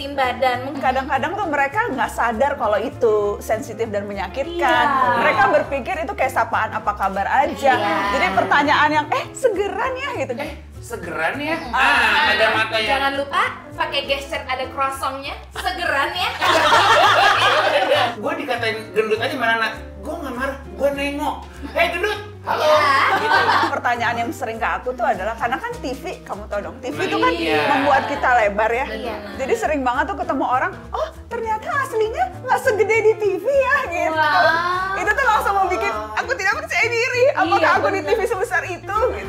bermusim badan. Kadang-kadang tuh mereka nggak sadar kalau itu sensitif dan menyakitkan. Iya. Mereka berpikir itu kayak sapaan apa kabar aja. Iya. Jadi pertanyaan yang segeran ya gitu kan. Segeran ya? Ada matanya. Jangan lupa pakai gesture ada croissantnya. Segeran ya? Gue dikatain gendut aja mana nak? Gue nggak marah, gue nengok. Hei gendut! Halo. Ya. Gitu. Pertanyaan yang sering ke aku tuh adalah karena kan TV, kamu tau dong, TV itu kan membuat kita lebar ya. Benar. Jadi sering banget tuh ketemu orang, oh ternyata aslinya nggak segede di TV ya gitu. Wow. Itu tuh langsung mau bikin aku tidak percaya diri. Apakah aku di TV sebesar itu?